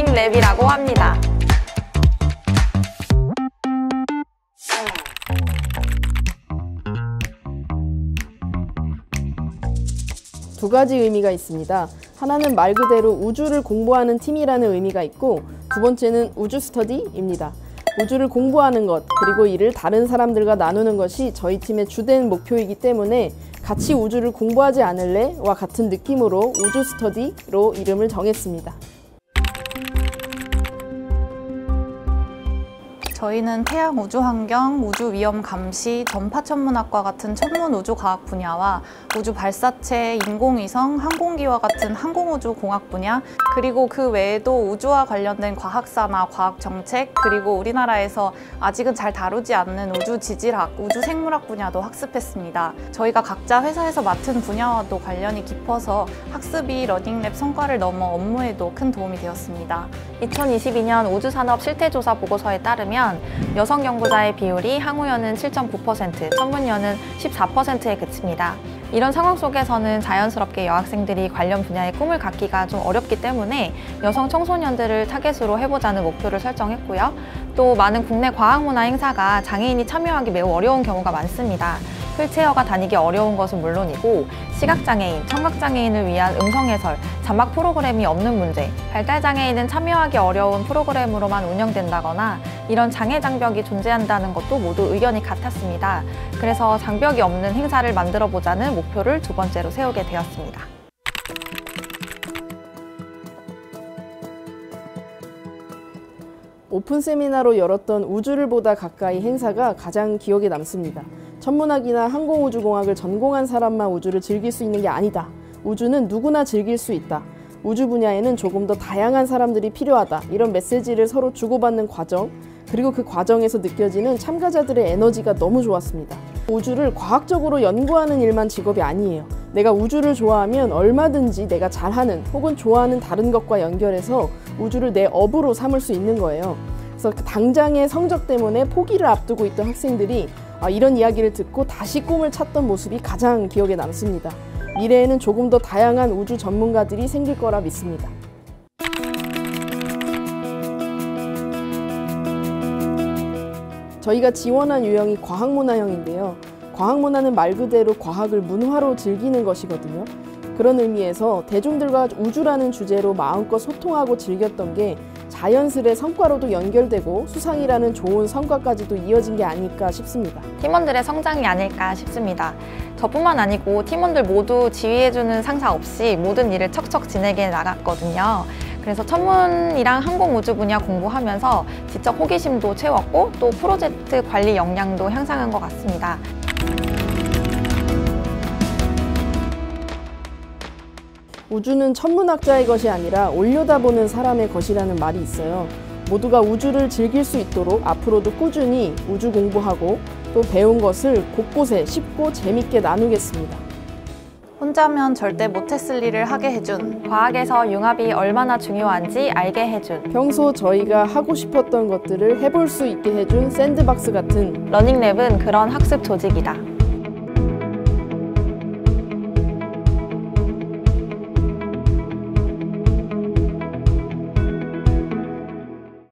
러닝랩이라고 합니다. 두 가지 의미가 있습니다. 하나는 말 그대로 우주를 공부하는 팀이라는 의미가 있고, 두 번째는 우주 스터디입니다. 우주를 공부하는 것, 그리고 이를 다른 사람들과 나누는 것이 저희 팀의 주된 목표이기 때문에 같이 우주를 공부하지 않을래와 같은 느낌으로 우주 스터디로 이름을 정했습니다. 저희는 태양우주환경, 우주위험감시, 전파천문학과 같은 천문우주과학 분야와 우주발사체, 인공위성, 항공기와 같은 항공우주공학 분야, 그리고 그 외에도 우주와 관련된 과학사나 과학정책, 그리고 우리나라에서 아직은 잘 다루지 않는 우주지질학, 우주생물학 분야도 학습했습니다. 저희가 각자 회사에서 맡은 분야와도 관련이 깊어서 학습이 러닝랩 성과를 넘어 업무에도 큰 도움이 되었습니다. 2022년 우주산업 실태조사 보고서에 따르면 여성 연구자의 비율이 항우연은 7.9%, 천문연은 14%에 그칩니다. 이런 상황 속에서는 자연스럽게 여학생들이 관련 분야의 꿈을 갖기가 좀 어렵기 때문에 여성 청소년들을 타겟으로 해보자는 목표를 설정했고요. 또 많은 국내 과학문화 행사가 장애인이 참여하기 매우 어려운 경우가 많습니다. 휠체어가 다니기 어려운 것은 물론이고 시각장애인, 청각장애인을 위한 음성해설, 자막 프로그램이 없는 문제, 발달장애인은 참여하기 어려운 프로그램으로만 운영된다거나 이런 장애 장벽이 존재한다는 것도 모두 의견이 같았습니다. 그래서 장벽이 없는 행사를 만들어보자는 목표를 두 번째로 세우게 되었습니다. 오픈 세미나로 열었던 우주를 보다 가까이 행사가 가장 기억에 남습니다. 천문학이나 항공우주공학을 전공한 사람만 우주를 즐길 수 있는 게 아니다. 우주는 누구나 즐길 수 있다. 우주 분야에는 조금 더 다양한 사람들이 필요하다. 이런 메시지를 서로 주고받는 과정, 그리고 그 과정에서 느껴지는 참가자들의 에너지가 너무 좋았습니다. 우주를 과학적으로 연구하는 일만 직업이 아니에요. 내가 우주를 좋아하면 얼마든지 내가 잘하는 혹은 좋아하는 다른 것과 연결해서 우주를 내 업으로 삼을 수 있는 거예요. 그래서 당장의 성적 때문에 포기를 앞두고 있던 학생들이 이런 이야기를 듣고 다시 꿈을 찾던 모습이 가장 기억에 남습니다. 미래에는 조금 더 다양한 우주 전문가들이 생길 거라 믿습니다. 저희가 지원한 유형이 과학문화형인데요. 과학문화는 말 그대로 과학을 문화로 즐기는 것이거든요. 그런 의미에서 대중들과 우주라는 주제로 마음껏 소통하고 즐겼던 게 자연스레 성과로도 연결되고 수상이라는 좋은 성과까지도 이어진 게 아닐까 싶습니다. 팀원들의 성장이 아닐까 싶습니다. 저뿐만 아니고 팀원들 모두 지휘해주는 상사 없이 모든 일을 척척 진행해 나갔거든요. 그래서 천문이랑 항공우주 분야 공부하면서 지적 호기심도 채웠고 또 프로젝트 관리 역량도 향상한 것 같습니다. 우주는 천문학자의 것이 아니라 올려다보는 사람의 것이라는 말이 있어요. 모두가 우주를 즐길 수 있도록 앞으로도 꾸준히 우주 공부하고 또 배운 것을 곳곳에 쉽고 재밌게 나누겠습니다. 혼자면 절대 못했을 일을 하게 해준, 과학에서 융합이 얼마나 중요한지 알게 해준, 평소 저희가 하고 싶었던 것들을 해볼 수 있게 해준 샌드박스 같은 러닝랩은 그런 학습 조직이다.